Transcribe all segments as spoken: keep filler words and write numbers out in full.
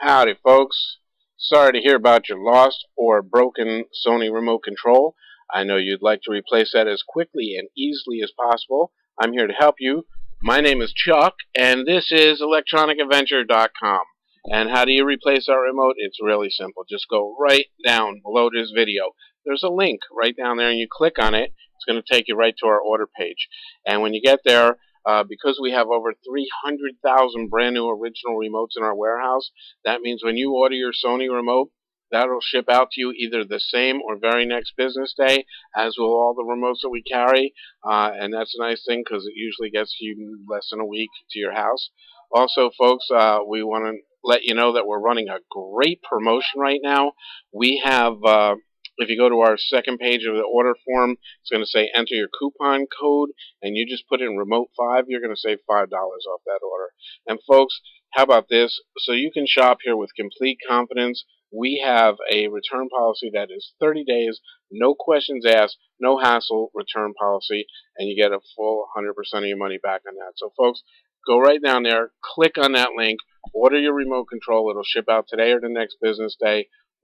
Howdy folks, sorry to hear about your lost or broken Sony remote control. I know you'd like to replace that as quickly and easily as possible. I'm here to help you. My name is Chuck and this is Electronic Adventure dot com. And how do you replace our remote? It's really simple. Just go right down below this video. There's a link right down there and you click on it. It's going to take you right to our order page. And when you get there, Uh, because we have over three hundred thousand brand new original remotes in our warehouse, that means when you order your Sony remote, that'll ship out to you either the same or very next business day, as will all the remotes that we carry. Uh, and that's a nice thing because it usually gets you less than a week to your house. Also, folks, uh, we want to let you know that we're running a great promotion right now. We have... Uh, If you go to our second page of the order form, it's going to say enter your coupon code, and you just put in remote five, you're going to save five dollars off that order. And folks, how about this? So you can shop here with complete confidence. We have a return policy that is thirty days, no questions asked, no hassle return policy, and you get a full one hundred percent of your money back on that. So folks, go right down there, click on that link, order your remote control. It'll ship out today or the next business day,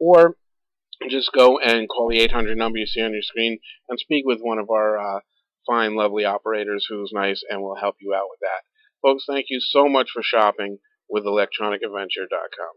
or just go and call the eight hundred number you see on your screen and speak with one of our uh, fine, lovely operators who's nice and will help you out with that. Folks, thank you so much for shopping with Electronic Adventure dot com.